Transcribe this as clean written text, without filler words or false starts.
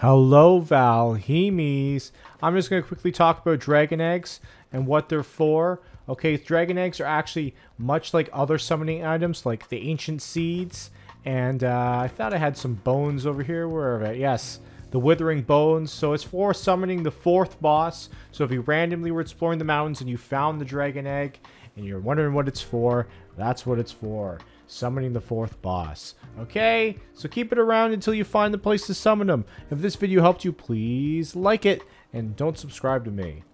Hello, Valheimies. I'm just going to quickly talk about dragon eggs and what they're for. Okay, dragon eggs are actually much like other summoning items, like the ancient seeds. And I thought I had some bones over here. Where are they? Yes, the Withering Bones. So it's for summoning the fourth boss. So if you randomly were exploring the mountains and you found the dragon egg and you're wondering what it's for, that's what it's for. Summoning the fourth boss. Okay, so keep it around until you find the place to summon them. If this video helped you, please like it and don't subscribe to me.